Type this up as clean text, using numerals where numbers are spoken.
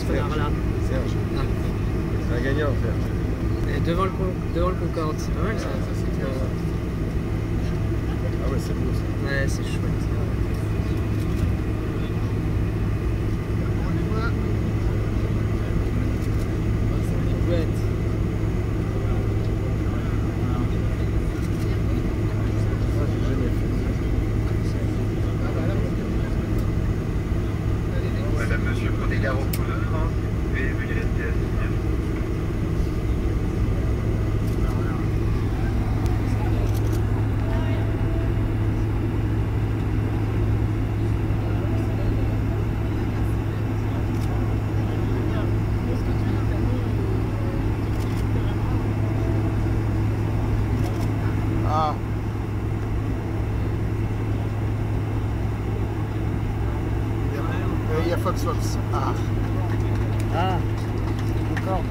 ce connard-là. Serge. Ah. C'est un gagnant, Serge. Devant le Concorde, c'est pas mal ça. Ah ouais, c'est beau ça. Ouais, c'est chouette. Il y a Foxworks. Ah. Ah. Concorde.